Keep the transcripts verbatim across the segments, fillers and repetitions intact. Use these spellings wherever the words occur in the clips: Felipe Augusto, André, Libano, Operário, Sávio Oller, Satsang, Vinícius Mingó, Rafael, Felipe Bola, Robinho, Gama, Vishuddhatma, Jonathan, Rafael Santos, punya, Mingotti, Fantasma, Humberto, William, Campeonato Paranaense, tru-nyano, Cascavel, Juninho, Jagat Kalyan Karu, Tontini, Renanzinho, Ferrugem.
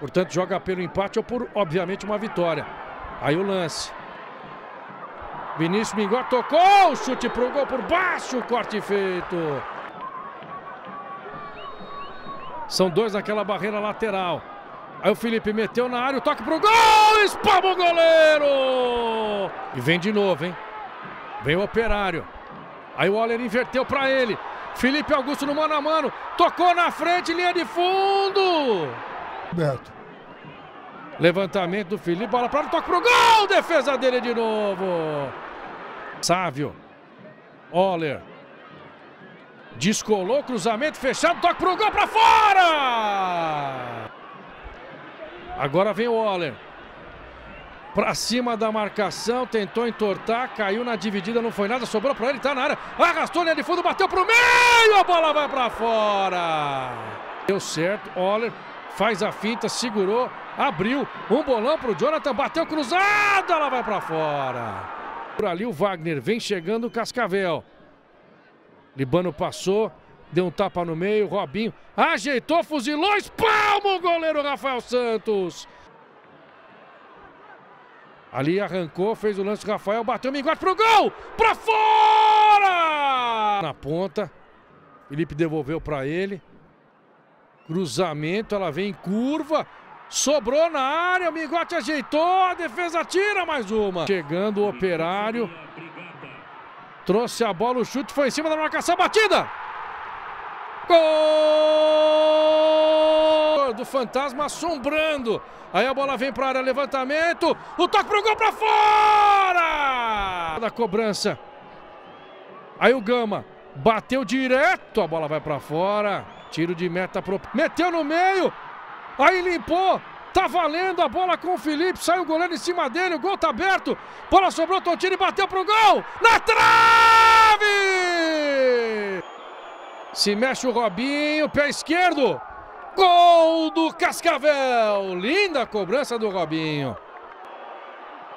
Portanto, joga pelo empate ou por, obviamente, uma vitória. Aí o lance. Vinícius Mingó tocou, chute para o gol por baixo, corte feito. São dois naquela barreira lateral. Aí o Felipe meteu na área, o toque para o gol, espalma o goleiro! E vem de novo, hein? Vem o Operário. Aí o Oller inverteu para ele. Felipe Augusto no mano a mano, tocou na frente, linha de fundo. Humberto. Levantamento do Felipe, bola para o toque para o gol, defesa dele de novo. Sávio, Oller, descolou, cruzamento fechado, toque para o gol, para fora. Agora vem o Oller, para cima da marcação, tentou entortar, caiu na dividida, não foi nada, sobrou para ele, está na área, arrastou, linha de fundo, bateu para o meio, a bola vai para fora. Deu certo, Oller faz a finta, segurou, abriu, um bolão para o Jonathan, bateu cruzado, ela vai para fora. Por ali o Wagner, vem chegando o Cascavel. Libano passou, deu um tapa no meio, Robinho ajeitou, fuzilou, espalma o goleiro Rafael Santos. Ali arrancou, fez o lance, Rafael bateu, Mingotti pro gol, pra fora! Na ponta, Felipe devolveu pra ele, cruzamento, ela vem em curva, sobrou na área, o Mingotti ajeitou, a defesa tira mais uma. Chegando o Operário, trouxe a bola, o chute foi em cima da marcação, batida! Gol do fantasma assombrando. Aí a bola vem para a área, levantamento, o toque para o gol, para fora da cobrança. Aí o Gama bateu direto, a bola vai para fora, tiro de meta, pro... meteu no meio, aí limpou, tá valendo a bola com o Felipe, saiu o goleiro em cima dele, o gol tá aberto, bola sobrou, Tontini bateu para o gol, na trave! Se mexe o Robinho, pé esquerdo. Gol do Cascavel. Linda cobrança do Robinho.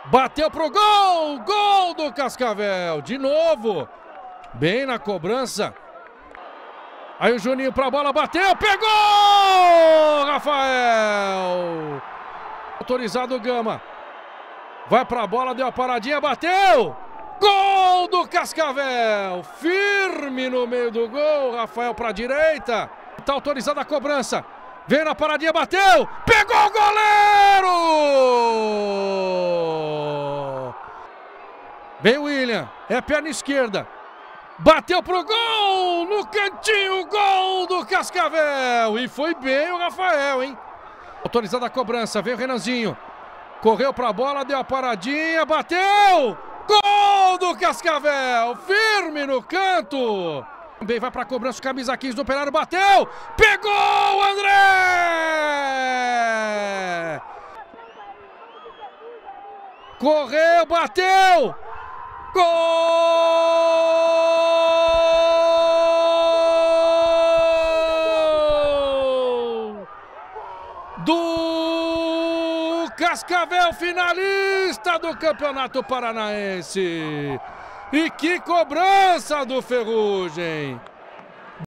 Bateu pro gol. Gol do Cascavel. De novo. Bem na cobrança. Aí o Juninho pra bola, bateu, pegou! Rafael. Autorizado o Gama. Vai pra bola, deu a paradinha, bateu. Gol do Cascavel, firme no meio do gol, Rafael para a direita, está autorizada a cobrança, veio na paradinha, bateu, pegou o goleiro! Vem o William, é perna esquerda, bateu pro gol, no cantinho, gol do Cascavel, e foi bem o Rafael, hein? Autorizada a cobrança, veio o Renanzinho, correu para a bola, deu a paradinha, bateu! Gol do Cascavel, firme no canto. Também vai para a cobrança, camisa quinze do Operário, bateu, pegou o André. Correu, bateu. Gol do Cascavel, finaliza do Campeonato Paranaense. E que cobrança do Ferrugem!